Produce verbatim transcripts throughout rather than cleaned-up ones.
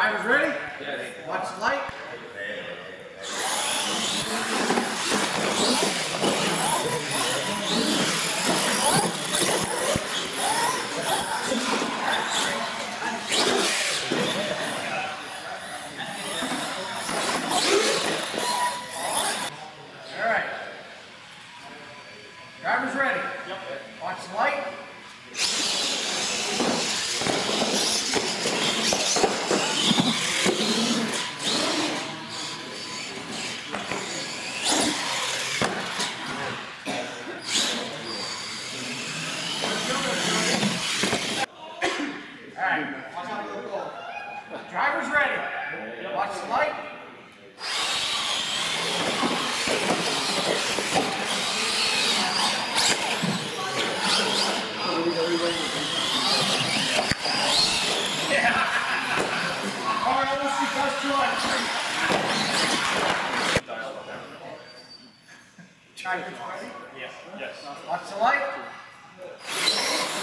Drivers ready? Yes. Watch the light. Drivers ready? Yep. Watch the light. Alright, watch out for the goal. Drivers ready? Watch the light. Try to party? Yes. Yes. Watch the light. You're right.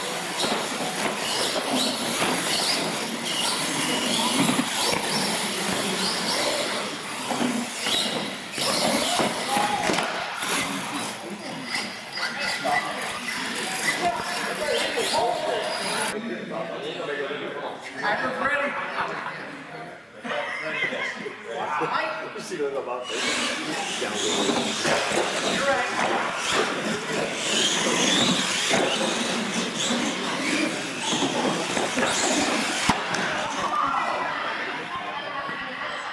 Hey,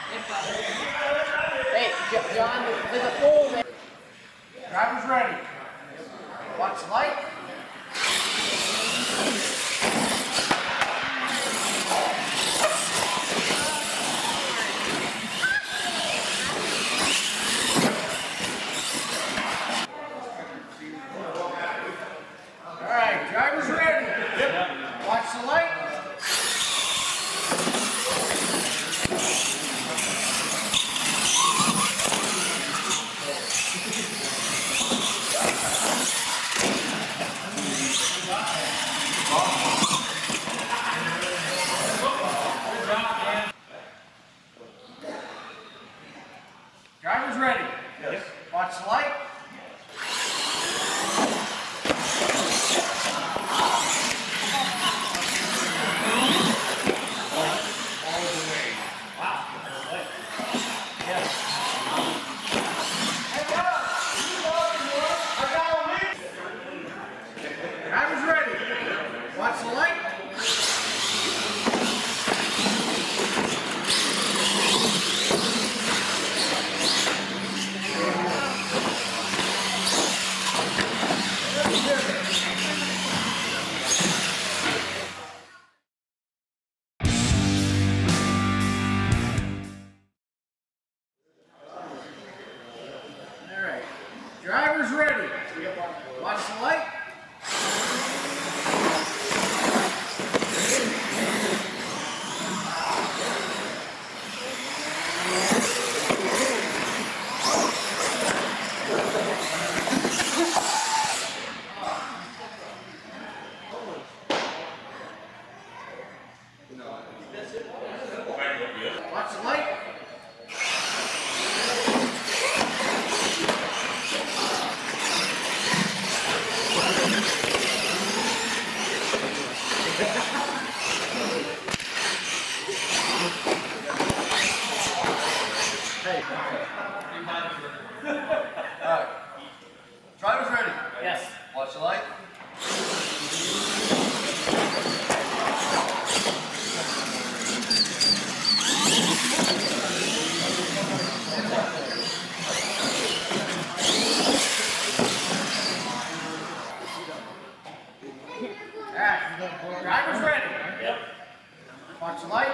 John, there's a hole there. Driver's ready. Watch the light. Drivers ready? Yes. Watch the light. Drivers ready. Watch the light. Watch the light. Hey. Alright. Driver's ready? Yes. Watch the light. Alright. Driver's ready? Yep. Watch the light.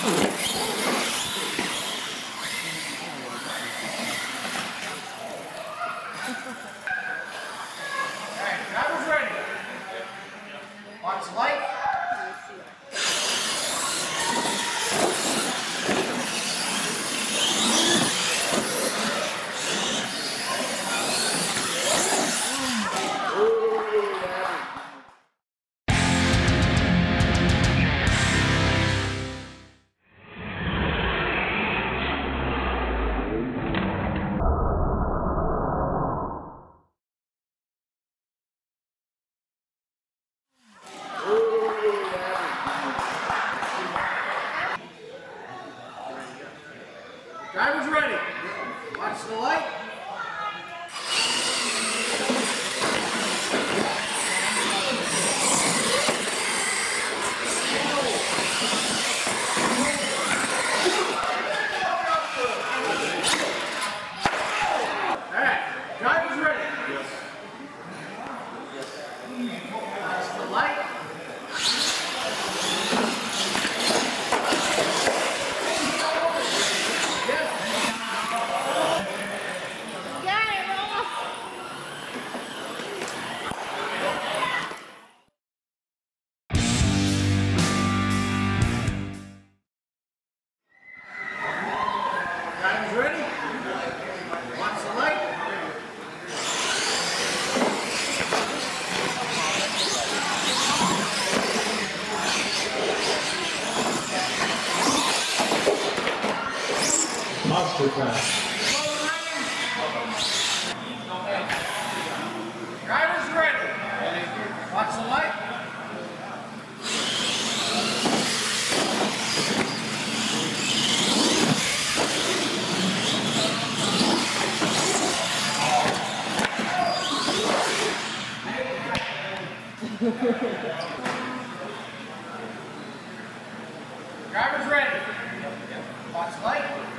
Thank you. Good pass. Drivers ready. Watch the light. Drivers ready. Watch the light.